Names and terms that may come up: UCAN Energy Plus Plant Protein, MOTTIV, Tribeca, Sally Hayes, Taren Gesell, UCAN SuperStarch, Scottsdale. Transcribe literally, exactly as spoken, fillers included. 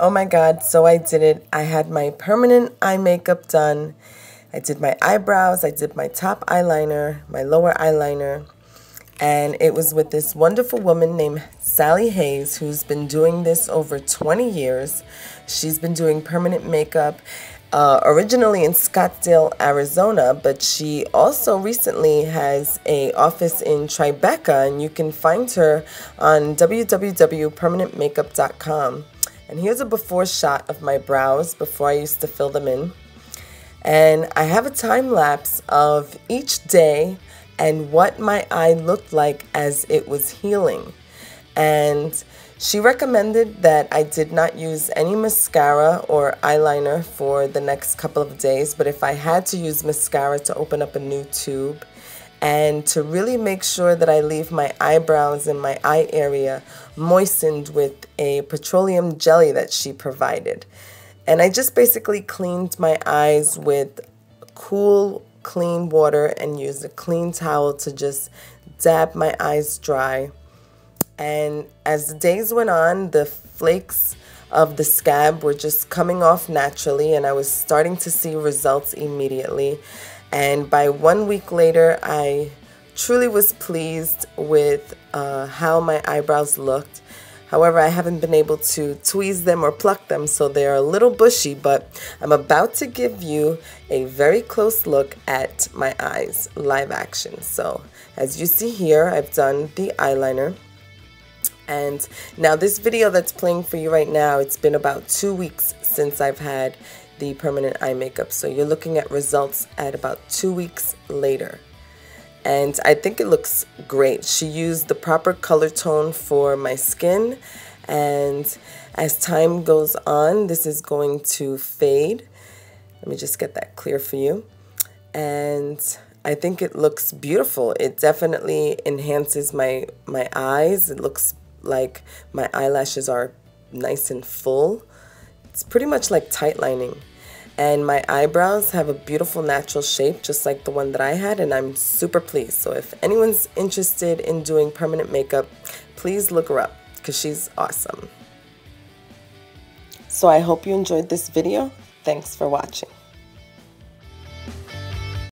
Oh my God, so I did it. I had my permanent eye makeup done. I did my eyebrows, I did my top eyeliner, my lower eyeliner, and it was with this wonderful woman named Sally Hayes, who's been doing this over twenty years. She's been doing permanent makeup uh, originally in Scottsdale, Arizona, but she also recently has an office in Tribeca, and you can find her on w w w dot permanent makeup dot com. And here's a before shot of my brows before I used to fill them in. And I have a time lapse of each day and what my eye looked like as it was healing. And she recommended that I did not use any mascara or eyeliner for the next couple of days, but if I had to use mascara, to open up a new tube and to really make sure that I leave my eyebrows and my eye area moistened with a petroleum jelly that she provided. And I just basically cleaned my eyes with cool, clean water and used a clean towel to just dab my eyes dry. And as the days went on, the flakes of the scab were just coming off naturally, and I was starting to see results immediately. And by one week later, I truly was pleased with uh, how my eyebrows looked. However, I haven't been able to tweeze them or pluck them, so they're a little bushy, but I'm about to give you a very close look at my eyes, live action. So as you see here, I've done the eyeliner. And now this video that's playing for you right now, it's been about two weeks since I've had the permanent eye makeup. So you're looking at results at about two weeks later. And I think it looks great. She used the proper color tone for my skin. And as time goes on, this is going to fade. Let me just get that clear for you. And I think it looks beautiful. It definitely enhances my, my eyes. It looks like my eyelashes are nice and full. It's pretty much like tight lining. And my eyebrows have a beautiful natural shape, just like the one that I had, and I'm super pleased. So if anyone's interested in doing permanent makeup, please look her up, because she's awesome. So I hope you enjoyed this video. Thanks for watching.